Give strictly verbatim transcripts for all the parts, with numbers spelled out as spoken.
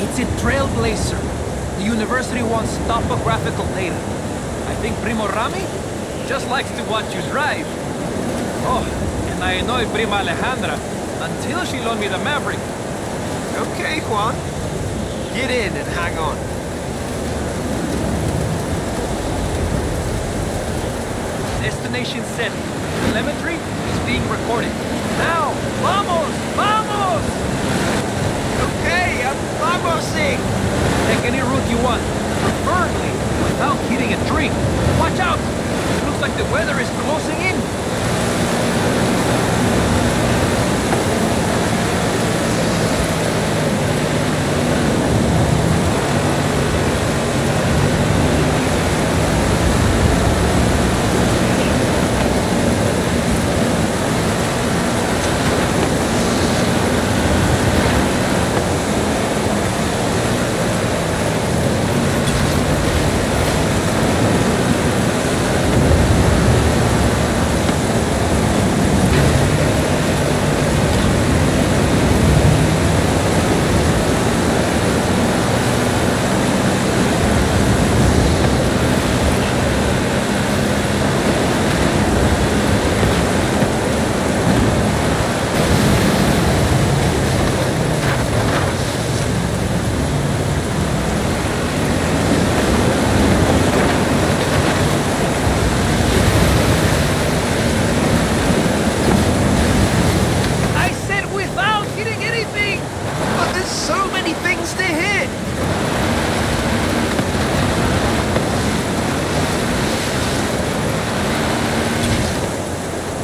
It's a trailblazer. The university wants topographical data. I think Primo Rami just likes to watch you drive. Oh, and I annoyed Prima Alejandra until she loaned me the Maverick. Okay, Juan. Get in and hang on. Destination set. Telemetry is being recorded. Now, vamos, vamos! Okay, I'm vamosing. Take any route you want, preferably without hitting a tree. Watch out! It looks like the weather is closing in.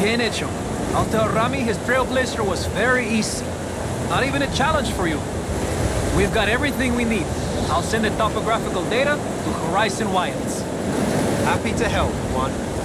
Bien hecho. I'll tell Rami his trailblazer was very easy. Not even a challenge for you. We've got everything we need. I'll send the topographical data to Horizon Wilds. Happy to help, Juan.